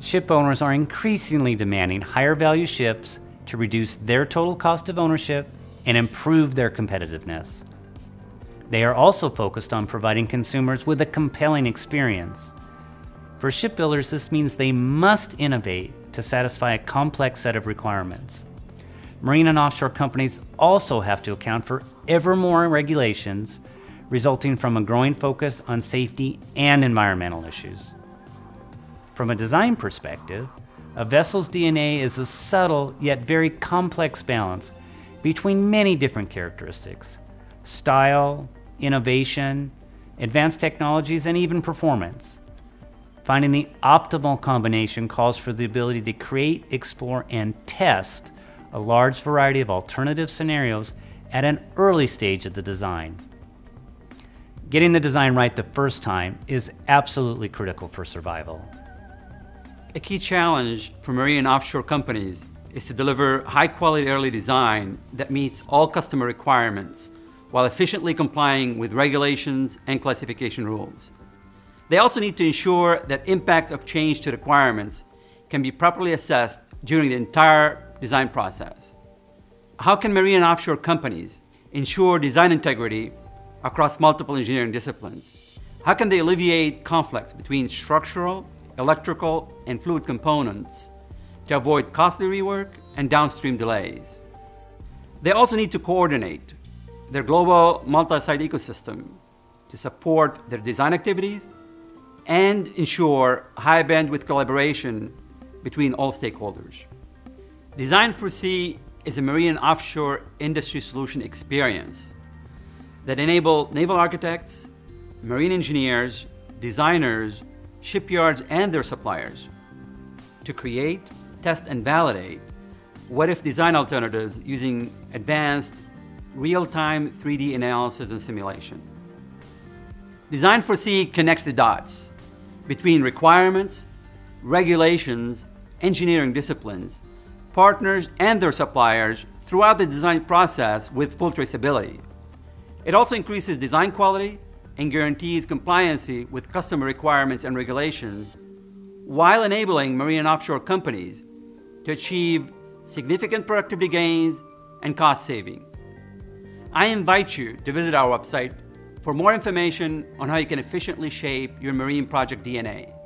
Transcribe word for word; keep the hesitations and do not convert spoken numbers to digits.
Ship owners are increasingly demanding higher value ships to reduce their total cost of ownership and improve their competitiveness. They are also focused on providing consumers with a compelling experience. For shipbuilders, this means they must innovate to satisfy a complex set of requirements. Marine and offshore companies also have to account for ever more regulations resulting from a growing focus on safety and environmental issues. From a design perspective, a vessel's D N A is a subtle yet very complex balance between many different characteristics: style, innovation, advanced technologies, and even performance. Finding the optimal combination calls for the ability to create, explore, and test a large variety of alternative scenarios at an early stage of the design. Getting the design right the first time is absolutely critical for survival. A key challenge for marine and offshore companies is to deliver high-quality early design that meets all customer requirements while efficiently complying with regulations and classification rules. They also need to ensure that impacts of change to requirements can be properly assessed during the entire design process. How can marine and offshore companies ensure design integrity across multiple engineering disciplines? How can they alleviate conflicts between structural, electrical, and fluid components to avoid costly rework and downstream delays? They also need to coordinate their global multi-site ecosystem to support their design activities and ensure high bandwidth collaboration between all stakeholders. Design for Sea is a marine and offshore industry solution experience that enables naval architects, marine engineers, designers, shipyards, and their suppliers to create, test, and validate what-if design alternatives using advanced real-time three D analysis and simulation. Design for Sea connects the dots between requirements, regulations, engineering disciplines, partners, and their suppliers throughout the design process with full traceability. It also increases design quality and guarantees compliancy with customer requirements and regulations, while enabling marine and offshore companies to achieve significant productivity gains and cost saving. I invite you to visit our website for more information on how you can efficiently shape your marine project D N A.